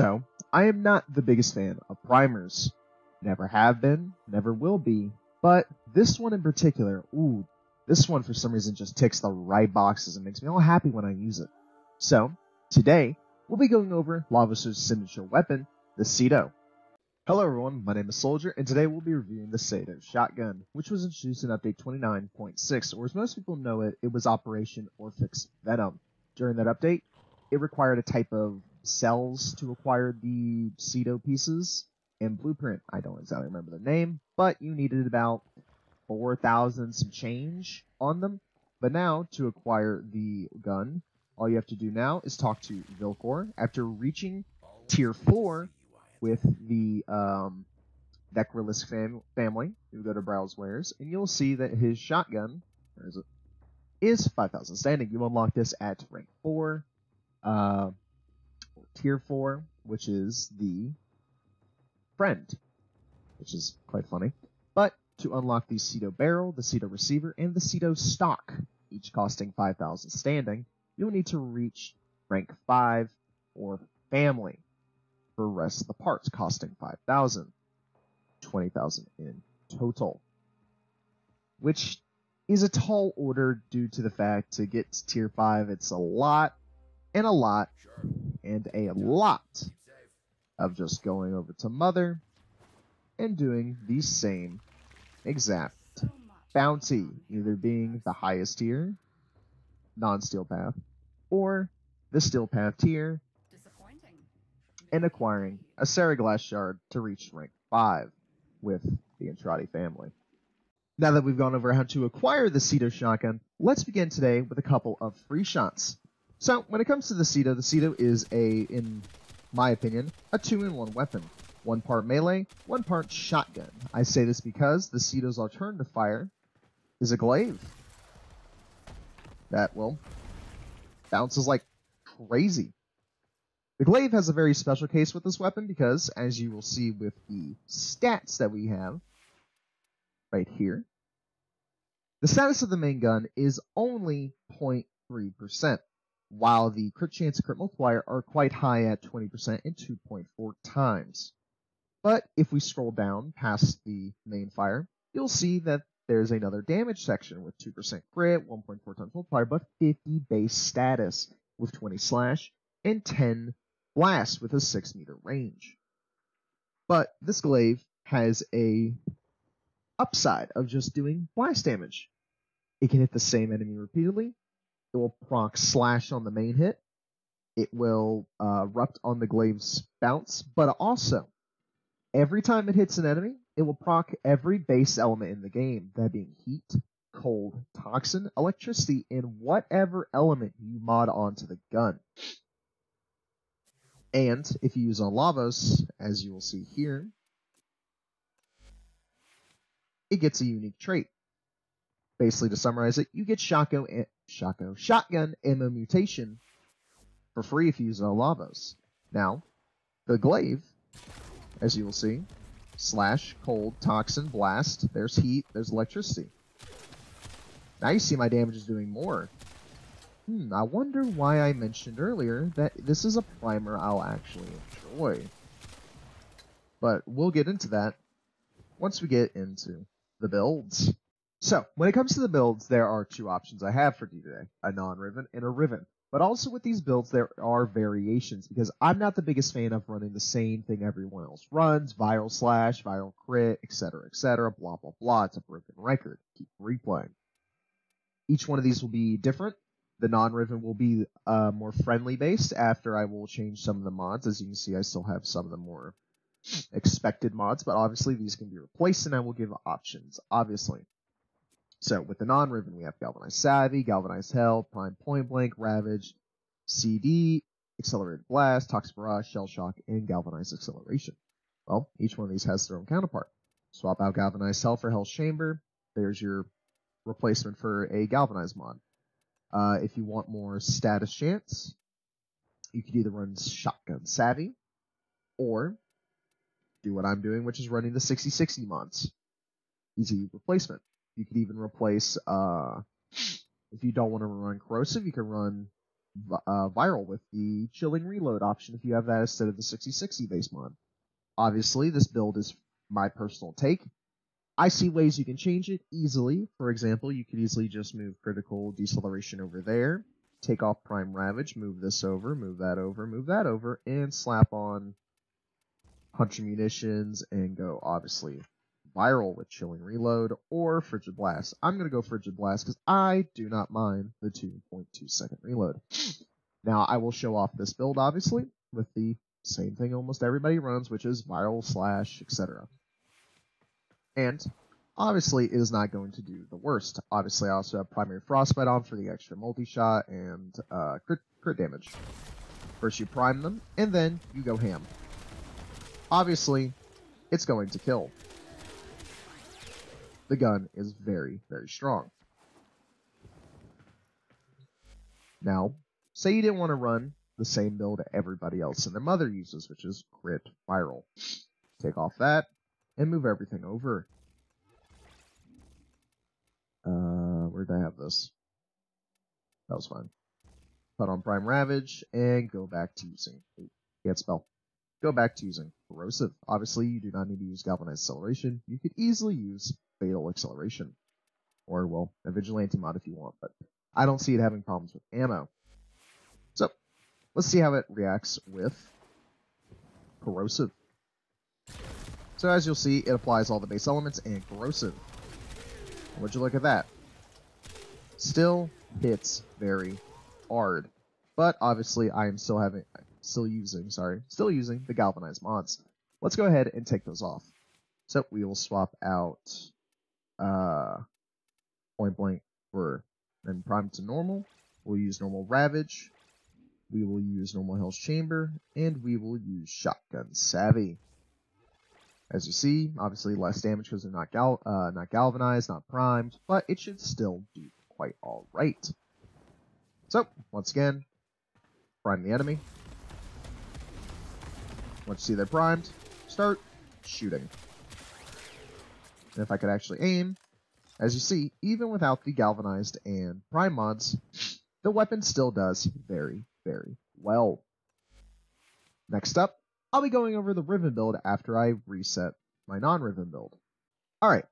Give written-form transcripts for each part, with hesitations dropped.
So, I am not the biggest fan of primers. Never have been, never will be, but this one in particular, ooh, this one for some reason just ticks the right boxes and makes me all happy when I use it. So, today, we'll be going over Lavos' signature weapon, the Cedo. Hello everyone, my name is Soldier, and today we'll be reviewing the Cedo Shotgun, which was introduced in update 29.6, or as most people know it, it was Operation Orphix Venom. During that update, it required a type of cells to acquire the Cedo pieces and blueprint. I don't exactly remember the name, but you needed about 4,000 some change on them. But now, to acquire the gun, all you have to do now is talk to Vilkor. After reaching Tier 4 with the Deckerlis family, you go to Browse Wares, and you'll see that his shotgun is 5,000 standing. You unlock this at rank 4, Tier 4, which is the friend, which is quite funny. But to unlock the Cedo Barrel, the Cedo Receiver, and the Cedo Stock, each costing 5,000 standing, you'll need to reach rank 5 or family for rest of the parts, costing 5,000, 20,000 in total, which is a tall order due to the fact to get to Tier 5, it's a lot and a lot and a lot of just going over to Mother and doing the same exact bounty, either being the highest tier, non-steel path, or the steel path tier, and acquiring a Ceraglass Shard to reach rank 5 with the Entrati family. Now that we've gone over how to acquire the Cedo Shotgun, let's begin today with a couple of free shots. So, when it comes to the Cedo is in my opinion, a 2-in-1 weapon. One part melee, one part shotgun. I say this because the Cedo's alternative fire is a Glaive that, well, bounces like crazy. The Glaive has a very special case with this weapon because, as you will see with the stats that we have right here, the status of the main gun is only 0.3%, while the crit chance and crit multiplier are quite high at 20% and 2.4 times. But if we scroll down past the main fire, you'll see that there's another damage section with 2% crit, 1.4 times multiplier, but 50 base status with 20 slash and 10 blast with a 6-meter range. But this Glaive has a upside of just doing blast damage. It can hit the same enemy repeatedly. It will proc slash on the main hit. It will erupt on the Glaive's bounce, but also, every time it hits an enemy, it will proc every base element in the game, that being heat, cold, toxin, electricity, and whatever element you mod onto the gun. And if you use on Lavos, as you will see here, it gets a unique trait. Basically, to summarize it, you get shotgun ammo mutation for free if you use on Lavos. Now, the Glaive, as you will see, slash, cold, toxin, blast, there's heat, there's electricity. Now you see my damage is doing more. I wonder why I mentioned earlier that this is a primer I'll actually enjoy. But we'll get into that once we get into the builds. So, when it comes to the builds, there are two options I have for you today. A non-Riven and a Riven. But also with these builds, there are variations, because I'm not the biggest fan of running the same thing everyone else runs. Viral slash, viral crit, etc, etc, blah blah blah. It's a broken record. Keep replaying. Each one of these will be different. The non-Riven will be more friendly based after I will change some of the mods. As you can see, I still have some of the more expected mods, but obviously these can be replaced and I will give options, obviously. So with the non-Riven, we have Galvanized Savvy, Galvanized Hell, Prime Point Blank, Ravage, CD, Accelerated Blast, Tox Barrage, Shell Shock, and Galvanized Acceleration. Well, each one of these has their own counterpart. Swap out Galvanized Hell for Hell Chamber. There's your replacement for a Galvanized mod. If you want more status chance, you could either run Shotgun Savvy, or do what I'm doing, which is running the 60-60 mods. Easy replacement. You could even replace, if you don't want to run Corrosive, you can run viral with the chilling reload option if you have that instead of the 6060 base mod. Obviously, this build is my personal take. I see ways you can change it easily. For example, you could easily just move critical deceleration over there, take off Prime Ravage, move this over, move that over, move that over, and slap on Hunter Munitions and go, obviously, viral with Chilling Reload or Frigid Blast. I'm going to go Frigid Blast because I do not mind the 2.2-second reload. Now, I will show off this build, obviously, with the same thing almost everybody runs, which is viral slash, etc. And, obviously, it is not going to do the worst. Obviously, I also have Primary Frostbite on for the extra multi-shot and crit damage. First, you prime them, and then you go ham. Obviously, it's going to kill. The gun is very, very strong. Now, say you didn't want to run the same build everybody else and their mother uses, which is crit viral. Take off that, and move everything over. Where did I have this? That was fine. Put on Prime Ravage, and go back to using... Can't spell. Go back to using Corrosive. Obviously, you do not need to use Galvanized Acceleration. You could easily use Fatal Acceleration. Or, well, a Vigilante mod if you want, but I don't see it having problems with ammo. So, let's see how it reacts with Corrosive. So as you'll see, it applies all the base elements and Corrosive. Would you look at that? Still hits very hard, but obviously I am still using the galvanized mods. Let's go ahead and take those off. So we will swap out Point Blank for then prime to normal. We'll use normal Ravage. We will use normal Hell's Chamber, and we will use Shotgun Savvy. As you see, obviously less damage because they're not galvanized, not primed, but it should still do quite alright. So, once again, prime the enemy. Once you see they're primed, start shooting. And if I could actually aim, as you see, even without the galvanized and prime mods, the weapon still does very, very well. Next up, I'll be going over the Riven build after I reset my non-Riven build. Alright,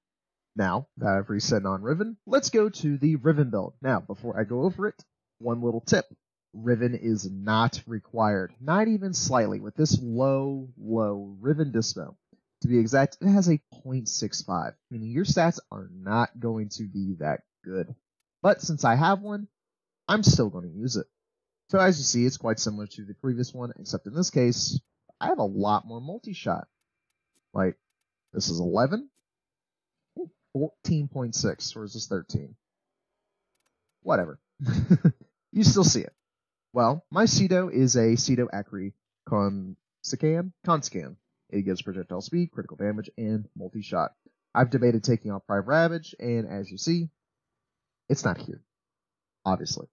now that I've reset non-Riven, let's go to the Riven build. Now, before I go over it, one little tip. Riven is not required, not even slightly, with this low, low Riven dispo. To be exact, it has a 0.65, meaning your stats are not going to be that good. But since I have one, I'm still going to use it. So as you see, it's quite similar to the previous one, except in this case, I have a lot more multi-shot. Like, this is 11. 14.6, or is this 13? Whatever. You still see it. Well, my Cedo is a Cedo Acri Conscan. It gives projectile speed, critical damage, and multi-shot. I've debated taking off Prime Ravage, and as you see, it's not here. Obviously.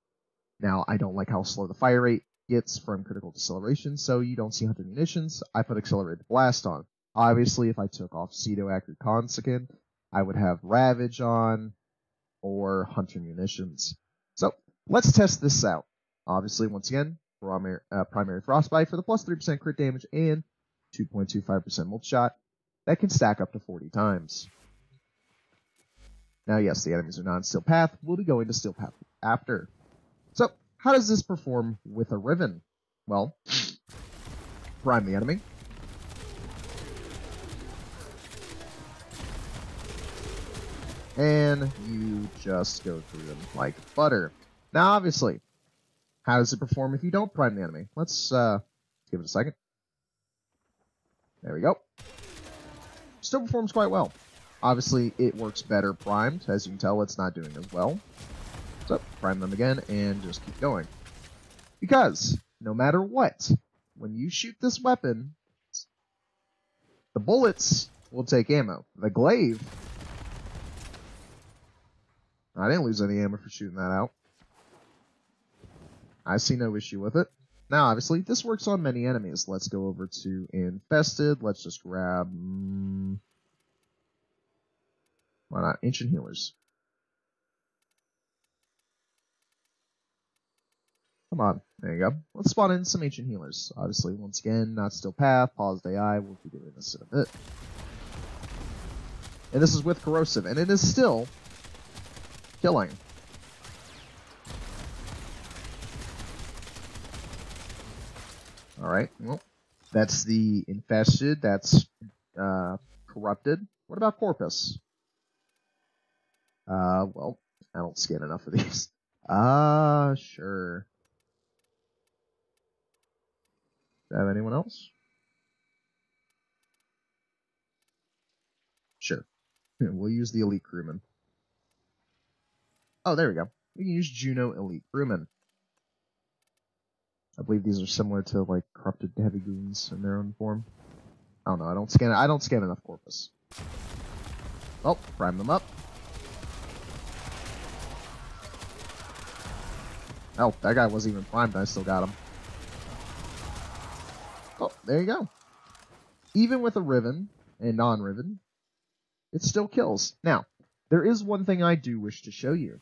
Now, I don't like how slow the fire rate gets from critical deceleration, so you don't see Hunter Munitions. I put Accelerated Blast on. Obviously, if I took off Cedo Acri Conscan, I would have Ravage on or Hunter Munitions. So, let's test this out. Obviously, once again, Primary Frostbite for the plus 3% crit damage and 2.25% multi-shot. That can stack up to 40 times. Now, yes, the enemies are non-Steel Path. We'll be going to Steel Path after. So, how does this perform with a Riven? Well, prime the enemy. And you just go through them like butter. Now, obviously, how does it perform if you don't prime the enemy? Let's give it a second. There we go. Still performs quite well. Obviously, it works better primed. As you can tell, it's not doing as well. So, prime them again, and just keep going. Because, no matter what, when you shoot this weapon, the bullets will take ammo. The Glaive... I didn't lose any ammo for shooting that out. I see no issue with it. Now, obviously, this works on many enemies. Let's go over to Infested. Let's just grab... why not? Ancient Healers. Come on. There you go. Let's spawn in some ancient healers. Obviously, once again, not still path, paused AI. We'll be doing this in a bit. And this is with corrosive, and it is still killing. Alright, well, that's the infested, that's corrupted. What about Corpus? Well, I don't scan enough of these. Sure. Do I have anyone else? Sure. We'll use the Elite Crewman. Oh, there we go. We can use Juno Elite Crewman. I believe these are similar to, like, corrupted heavy goons in their own form. I don't know, I don't scan enough Corpus. Oh, prime them up. Oh, that guy wasn't even primed, I still got him. Oh, there you go. Even with a Riven, and non-Riven, it still kills. Now, there is one thing I do wish to show you.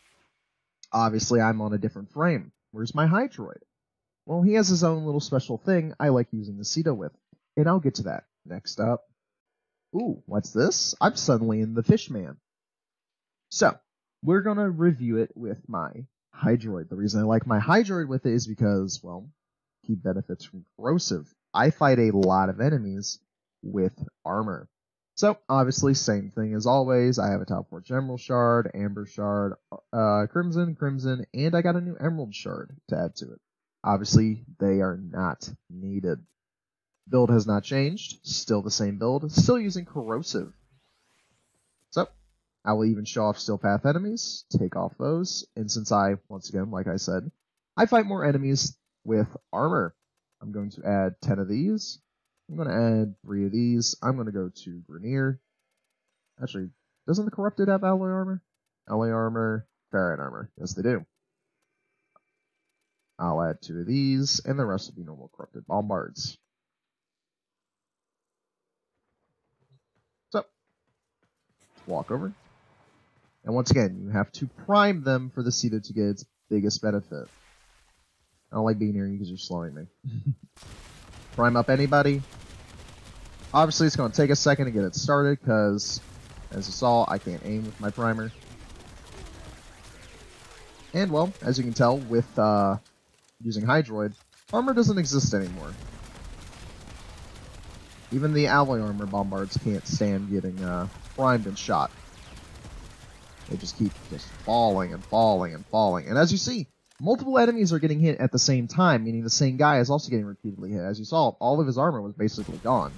Obviously, I'm on a different frame. Where's my Hydroid? Well, he has his own little special thing I like using the Cedo with, and I'll get to that. Next up. Ooh, what's this? I'm suddenly in the Fish Man. So, we're going to review it with my Hydroid. The reason I like my Hydroid with it is because, well, he benefits from corrosive. I fight a lot of enemies with armor. So, obviously, same thing as always. I have a top 4 Emerald Shard, Amber Shard, Crimson, and I got a new Emerald Shard to add to it. Obviously, they are not needed. Build has not changed. Still the same build. Still using corrosive. So, I will even show off still path enemies. Take off those. And since I, once again, like I said, I fight more enemies with armor. I'm going to add 10 of these. I'm going to add 3 of these. I'm going to go to Grenier. Actually, doesn't the Corrupted have alloy armor? Alloy armor, ferrite armor. Yes, they do. I'll add 2 of these, and the rest will be normal corrupted bombards. So, walk over. And once again, you have to prime them for the Cedo to get its biggest benefit. I don't like being here because you're slowing me. Prime up anybody. Obviously, it's going to take a second to get it started, because, as you saw, I can't aim with my primer. And, well, as you can tell, with using Hydroid, armor doesn't exist anymore. Even the alloy armor bombards can't stand getting primed and shot. They just keep just falling and falling and falling. And as you see, multiple enemies are getting hit at the same time, meaning the same guy is also getting repeatedly hit. As you saw, all of his armor was basically gone.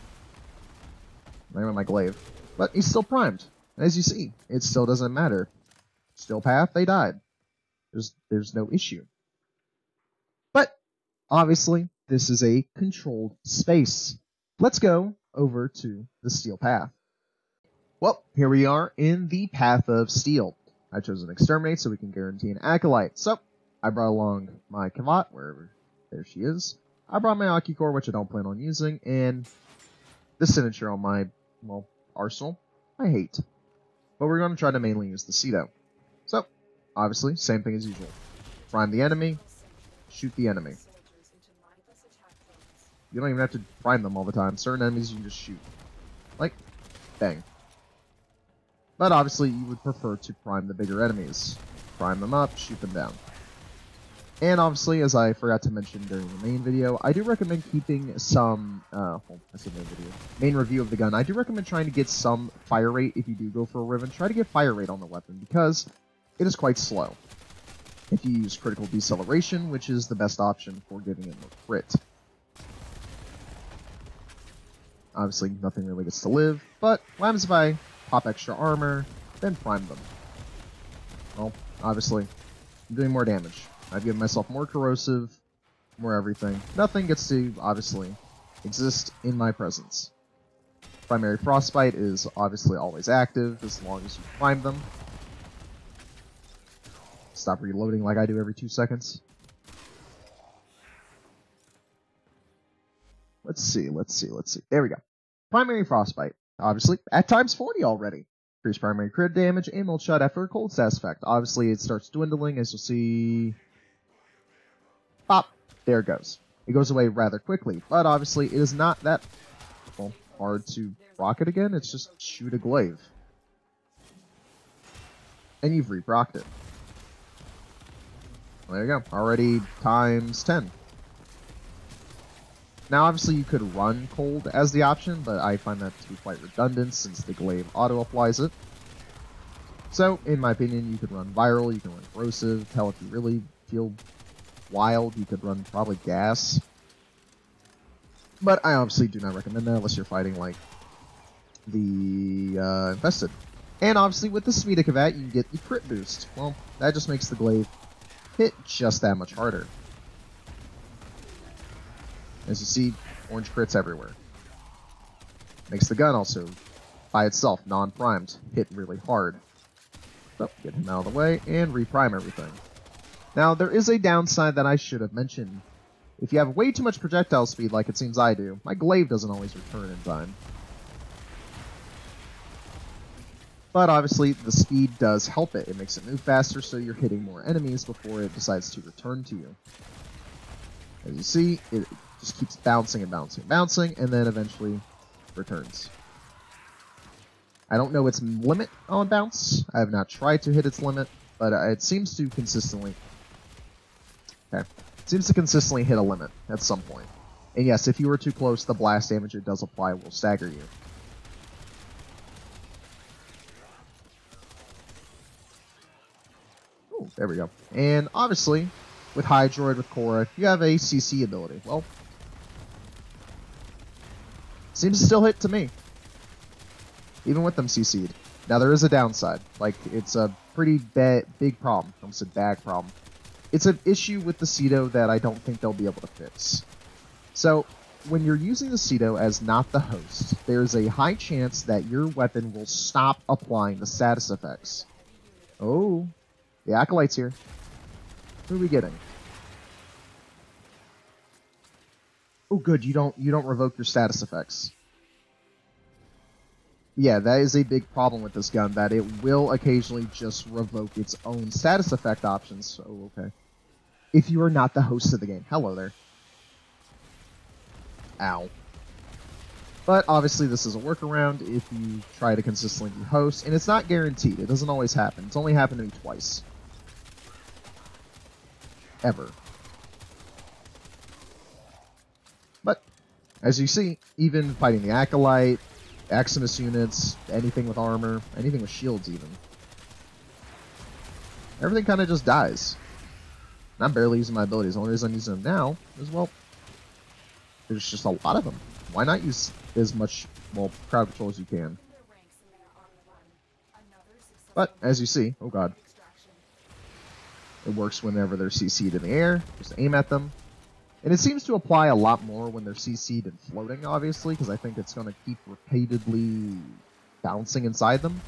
There went my glaive. But he's still primed. And as you see, it still doesn't matter. Still path, they died. There's no issue. But, obviously, this is a controlled space. Let's go over to the Steel Path. Well, here we are in the Path of Steel. I chose an Exterminate so we can guarantee an Acolyte. So, I brought along my Kavat, wherever there she is. I brought my Akikor, which I don't plan on using, and the signature on my, well, arsenal, I hate. But we're going to try to mainly use the Cedo. So, obviously, same thing as usual. Prime the enemy, shoot the enemy. You don't even have to prime them all the time. Certain enemies you can just shoot. Like, bang. But obviously, you would prefer to prime the bigger enemies. Prime them up, shoot them down. And obviously, as I forgot to mention during the main video, I do recommend keeping some, well, I said main review of the gun. I do recommend trying to get some fire rate if you do go for a ribbon. Try to get fire rate on the weapon, because it is quite slow. If you use critical deceleration, which is the best option for giving it a crit. Obviously, nothing really gets to live, but what happens if I pop extra armor, then prime them? Well, obviously, I'm doing more damage. I've given myself more corrosive, more everything. Nothing gets to, obviously, exist in my presence. Primary Frostbite is obviously always active, as long as you prime them. Stop reloading like I do every 2 seconds. Let's see. There we go. Primary Frostbite, obviously, at times 40 already. Increased primary crit damage and mold shot after a cold status effect. Obviously, it starts dwindling, as you'll see. Pop. There it goes. It goes away rather quickly, but obviously it is not that hard to rock it again. It's just shoot a glaive. And you've re-rocked it. Well, there you go. Already times 10. Now, obviously, you could run cold as the option, but I find that to be quite redundant since the glaive auto-applies it. So, in my opinion, you could run viral, you can run corrosive, hell, if you really feel wild, you could run probably gas. But I obviously do not recommend that unless you're fighting, like, the infested. And obviously, with the Smeeta Kavat, you can get the crit boost. Well, that just makes the glaive hit just that much harder. As you see, orange crits everywhere. Makes the gun also, by itself, non-primed, hit really hard. So, get him out of the way, and reprime everything. Now, there is a downside that I should have mentioned. If you have way too much projectile speed, like it seems I do, my glaive doesn't always return in time. But obviously, the speed does help it. It makes it move faster, so you're hitting more enemies before it decides to return to you. As you see, it just keeps bouncing and bouncing and bouncing, and then eventually returns. I don't know its limit on bounce. I have not tried to hit its limit, but it seems to consistently... Okay. It seems to consistently hit a limit at some point. And yes, if you were too close, the blast damage it does apply will stagger you. Ooh, there we go. And obviously, with Hydroid, with Korra, you have a CC ability. Well, seems to still hit to me. Even with them CC'd. Now there is a downside. Like, it's a pretty big problem. I almost said bag problem. It's an issue with the Cedo that I don't think they'll be able to fix. So, when you're using the Cedo as not the host, there's a high chance that your weapon will stop applying the status effects. Oh, the Acolyte's here. Who are we getting? Oh good, you don't revoke your status effects. Yeah, that is a big problem with this gun, that it will occasionally just revoke its own status effect options. So, okay. If you are not the host of the game. Hello there. Ow. But obviously this is a workaround if you try to consistently be host, and it's not guaranteed. It doesn't always happen. It's only happened to me twice. Ever. But, as you see, even fighting the Acolyte, Aximus units, anything with armor, anything with shields even. Everything kind of just dies. And I'm barely using my abilities. The only reason I'm using them now is, well, there's just a lot of them. Why not use as much, well, crowd control as you can? But, as you see, oh god. It works whenever they're CC'd in the air. Just aim at them. And it seems to apply a lot more when they're CC'd and floating, obviously, because I think it's going to keep repeatedly bouncing inside them.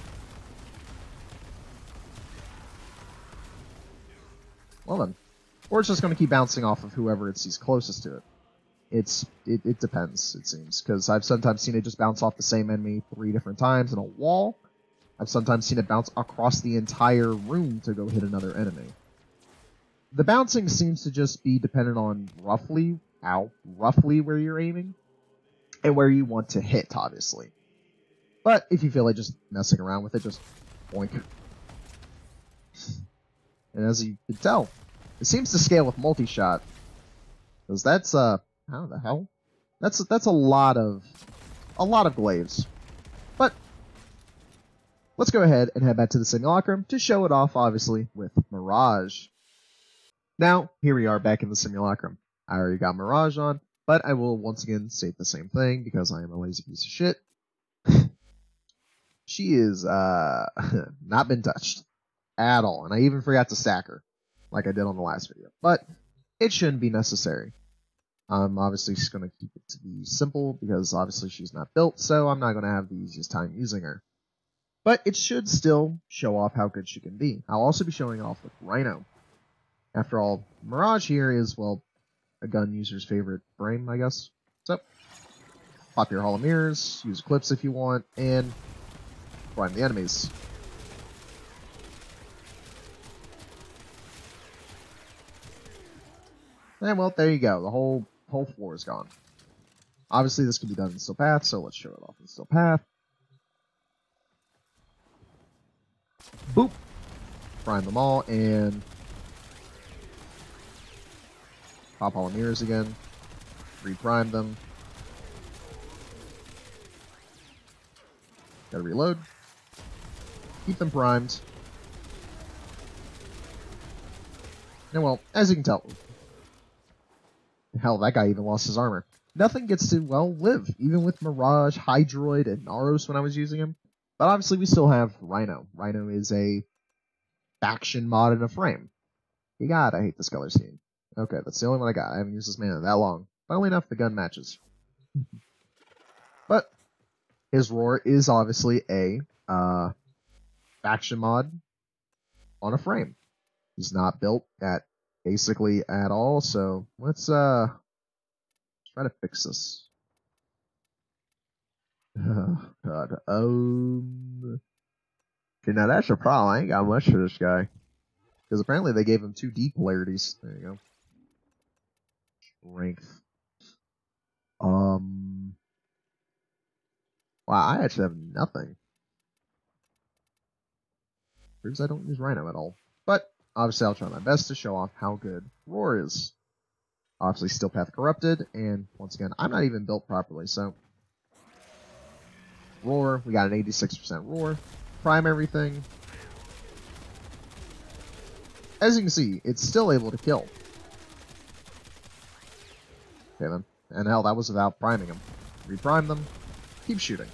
Well then. Or it's just going to keep bouncing off of whoever it sees closest to it. It depends, it seems, because I've sometimes seen it just bounce off the same enemy 3 different times in a wall. I've sometimes seen it bounce across the entire room to go hit another enemy. The bouncing seems to just be dependent on roughly where you're aiming, and where you want to hit, obviously. But if you feel like just messing around with it, just boink. And as you can tell, it seems to scale with multi-shot, because that's how the hell? That's a lot of glaives. But let's go ahead and head back to the simulacrum to show it off, obviously, with Mirage. Now, here we are back in the simulacrum. I already got Mirage on, but I will once again say the same thing because I am a lazy piece of shit. She is, not been touched at all, and I even forgot to stack her, like I did on the last video, but it shouldn't be necessary. I'm obviously just going to keep it to be simple because obviously she's not built, so I'm not going to have the easiest time using her. But it should still show off how good she can be. I'll also be showing off with Rhino. After all, Mirage here is, well, a gun user's favorite frame, I guess. So, pop your Hall of Mirrors, use clips if you want, and prime the enemies. And well, there you go. The whole floor is gone. Obviously, this can be done in Steel Path, so let's show it off in Steel Path. Boop. Prime them all, and pop all the mirrors again. Reprime them. Gotta reload. Keep them primed. And well, as you can tell, hell, that guy even lost his armor. Nothing gets to, well, live, even with Mirage, Hydroid, and Naros when I was using him. But obviously we still have Rhino. Rhino is a faction mod in a frame. God, I hate this color scheme. Okay, that's the only one I got. I haven't used this man in that long. Funnily enough, the gun matches. But his roar is obviously a faction mod on a frame. He's not built at basically at all, so let's try to fix this. Oh, God. Okay, now that's a problem. I ain't got much for this guy. Because apparently they gave him 2D polarities. There you go. Strength. Wow, I actually have nothing. Proves I don't use Rhino at all. But obviously I'll try my best to show off how good Roar is. Obviously Steel Path corrupted, and once again, I'm not even built properly, so Roar, we got an 86% Roar. Prime everything. As you can see, it's still able to kill. Okay then. And hell, that was without priming them. Reprime them. Keep shooting.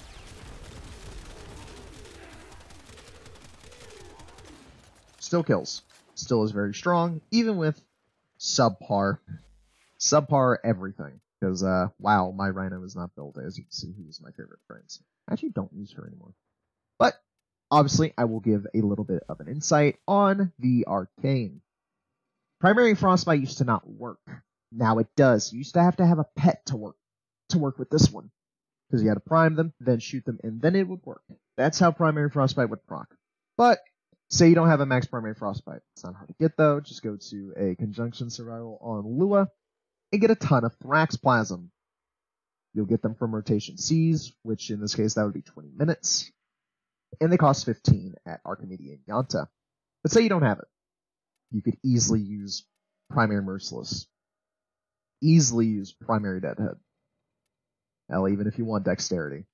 Still kills. Still is very strong, even with subpar. Subpar everything. Because, wow, my Rhino is not built. As you can see, he was my favorite friends. I actually don't use her anymore. But, obviously, I will give a little bit of an insight on the Arcane. Primary Frostbite used to not work. Now it does. You used to have a pet to work with this one. Because you had to prime them, then shoot them, and then it would work. That's how Primary Frostbite would proc. But, say you don't have a max Primary Frostbite. It's not hard to get, though. Just go to a Conjunction Survival on Lua and get a ton of Thrax Plasm. You'll get them from Rotation C's, which in this case, that would be 20 minutes. And they cost 15 at Archimedean Yanta. But say you don't have it. You could easily use Primary Merciless. Easily use Primary Deadhead. Hell, even if you want Dexterity.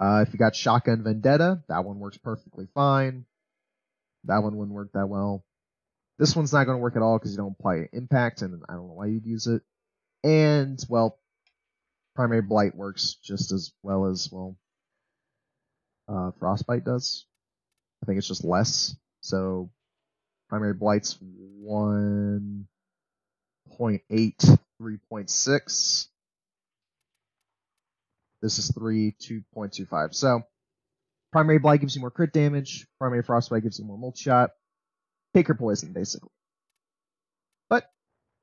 If you got Shotgun Vendetta, that one works perfectly fine. That one wouldn't work that well. This one's not going to work at all because you don't apply impact, and I don't know why you'd use it. And, well, Primary Blight works just as well as, well, Frostbite does. I think it's just less. So, Primary Blight's 1.8, 3.6. This is 3, 2.25. So, Primary Blight gives you more crit damage. Primary Frostbite gives you more multi-shot. Take your poison, basically. But,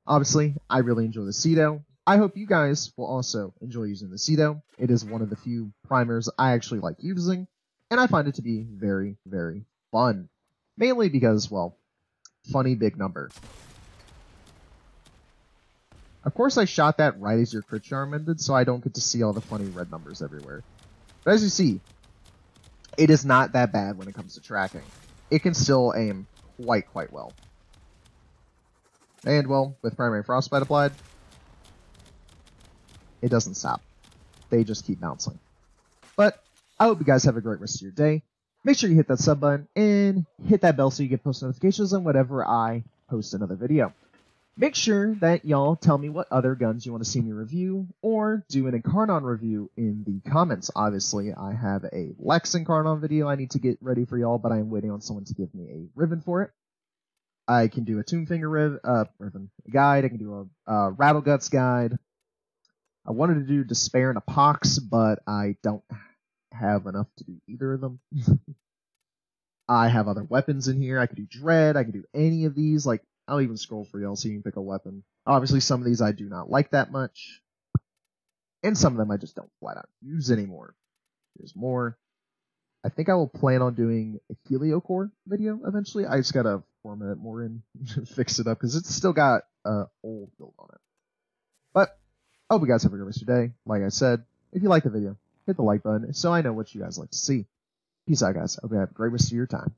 obviously, I really enjoy the Cedo. I hope you guys will also enjoy using the Cedo. It is one of the few primers I actually like using, and I find it to be very, very fun. Mainly because, well, funny big number. Of course I shot that right as your crit charm ended, so I don't get to see all the funny red numbers everywhere. But as you see, it is not that bad when it comes to tracking. It can still aim quite well. And, well, with Primary Frostbite applied, it doesn't stop. They just keep bouncing. But I hope you guys have a great rest of your day. Make sure you hit that sub button and hit that bell so you get post notifications on whenever I post another video. Make sure that y'all tell me what other guns you want to see me review or do an Incarnon review in the comments. Obviously, I have a Lex Incarnon video I need to get ready for y'all, but I am waiting on someone to give me a ribbon for it. I can do a Tombfinger ribbon guide. I can do a Rattleguts guide. I wanted to do Despair and a Pox, but I don't have enough to do either of them. I have other weapons in here. I could do Dread. I could do any of these. Like, I'll even scroll for y'all so you can pick a weapon. Obviously, some of these I do not like that much. And some of them I just don't flat out use anymore. There's more. I think I will plan on doing a Heliocore video eventually. I just got to format it more and fix it up because it's still got old build on it. But I hope you guys have a good rest of your day. Like I said, if you like the video, hit the like button so I know what you guys like to see. Peace out, guys. I hope you have a great rest of your time.